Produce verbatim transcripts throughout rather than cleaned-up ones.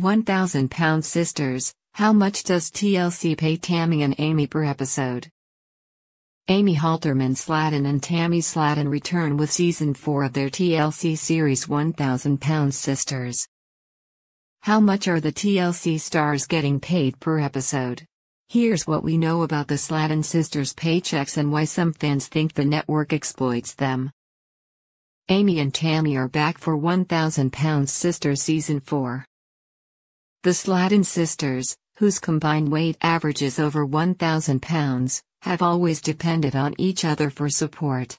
one thousand pound Sisters, how much does T L C pay Tammy and Amy per episode? Amy Halterman Slaton and Tammy Slaton return with Season four of their T L C series one thousand pound Sisters. How much are the T L C stars getting paid per episode? Here's what we know about the Slaton sisters' paychecks and why some fans think the network exploits them. Amy and Tammy are back for one thousand pound Sisters Season four. The Slaton sisters, whose combined weight averages over one thousand pounds, have always depended on each other for support.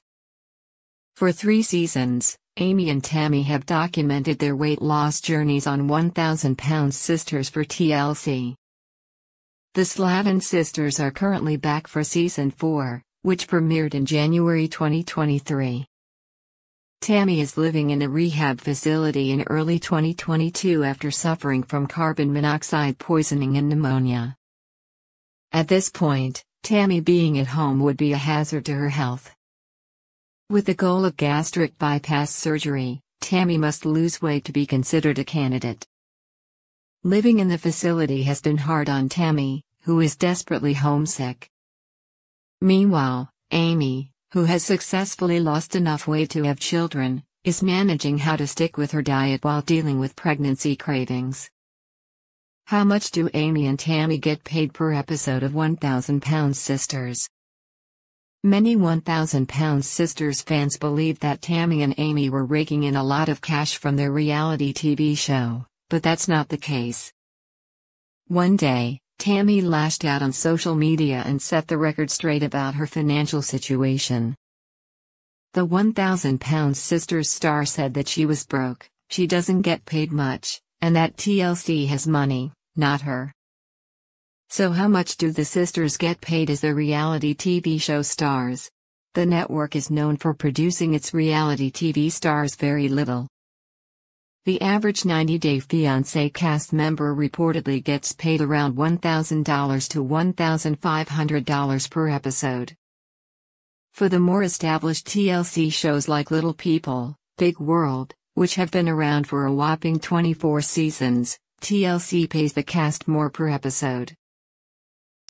For three seasons, Amy and Tammy have documented their weight loss journeys on one thousand pound Sisters for T L C. The Slaton sisters are currently back for Season four, which premiered in January twenty twenty-three. Tammy is living in a rehab facility in early twenty twenty-two after suffering from carbon monoxide poisoning and pneumonia. At this point, Tammy being at home would be a hazard to her health. With the goal of gastric bypass surgery, Tammy must lose weight to be considered a candidate. Living in the facility has been hard on Tammy, who is desperately homesick. Meanwhile, Amy, who has successfully lost enough weight to have children, is managing how to stick with her diet while dealing with pregnancy cravings. How much do Amy and Tammy get paid per episode of one thousand pound Sisters? Many one thousand pound Sisters fans believe that Tammy and Amy were raking in a lot of cash from their reality T V show. But that's not the case. One day, Tammy lashed out on social media and set the record straight about her financial situation. The one thousand pound Sisters star said that she was broke, she doesn't get paid much, and that T L C has money, not her. So how much do the sisters get paid as their reality T V show stars? The network is known for producing its reality T V stars very little. The average ninety day fiancé cast member reportedly gets paid around one thousand dollars to one thousand five hundred dollars per episode. For the more established T L C shows like Little People, Big World, which have been around for a whopping twenty-four seasons, T L C pays the cast more per episode.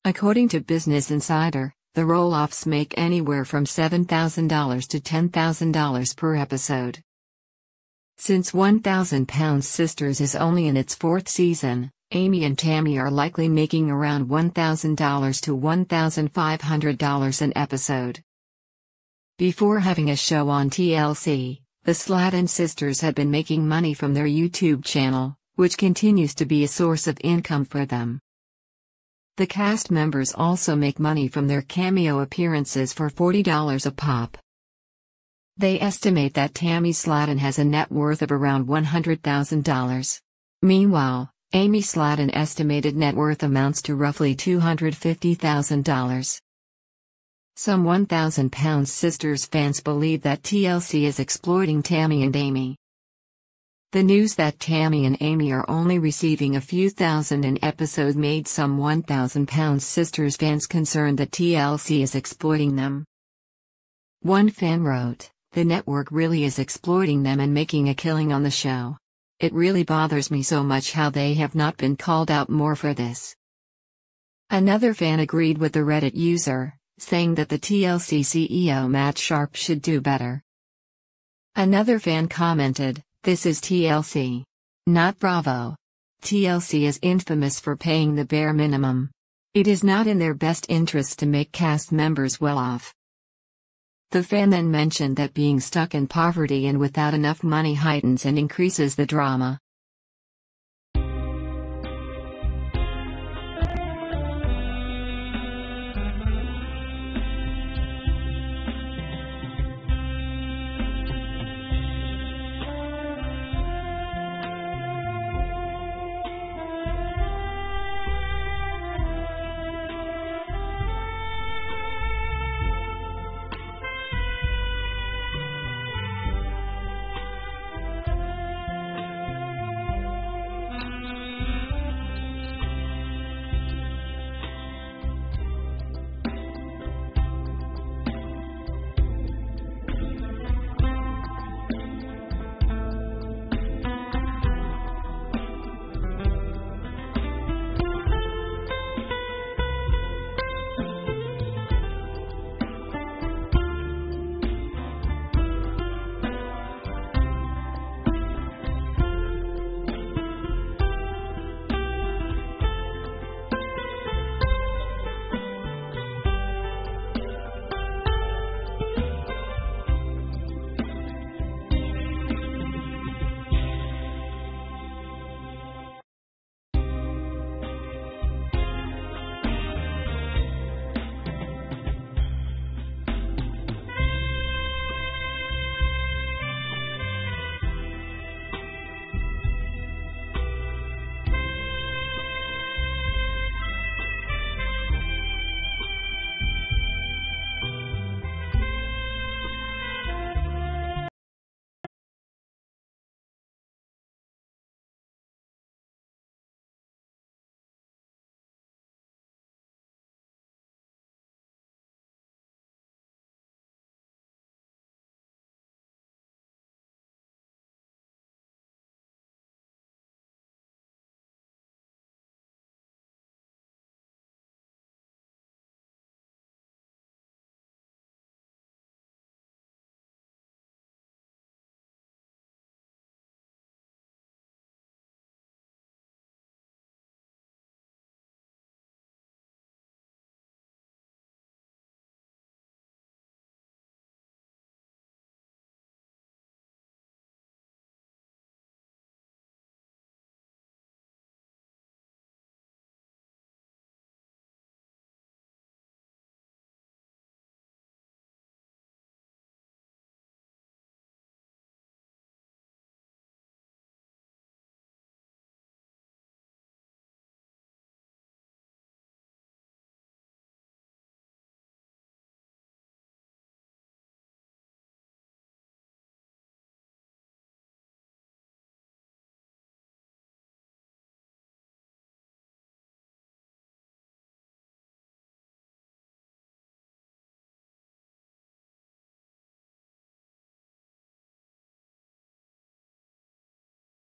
According to Business Insider, the roll-offs make anywhere from seven thousand dollars to ten thousand dollars per episode. Since one thousand pound Sisters is only in its fourth season, Amy and Tammy are likely making around one thousand dollars to one thousand five hundred dollars an episode. Before having a show on T L C, the Slaton sisters had been making money from their YouTube channel, which continues to be a source of income for them. The cast members also make money from their cameo appearances for forty dollars a pop. They estimate that Tammy Slaton has a net worth of around one hundred thousand dollars. Meanwhile, Amy Slaton's estimated net worth amounts to roughly two hundred fifty thousand dollars. Some one thousand pound Sisters fans believe that T L C is exploiting Tammy and Amy. The news that Tammy and Amy are only receiving a few thousand an episode made some one thousand pound Sisters fans concerned that T L C is exploiting them. One fan wrote, "The network really is exploiting them and making a killing on the show. It really bothers me so much how they have not been called out more for this." Another fan agreed with the Reddit user, saying that the T L C C E O Matt Sharp should do better. Another fan commented, "This is T L C. Not Bravo. T L C is infamous for paying the bare minimum. It is not in their best interest to make cast members well off." The fan then mentioned that being stuck in poverty and without enough money heightens and increases the drama.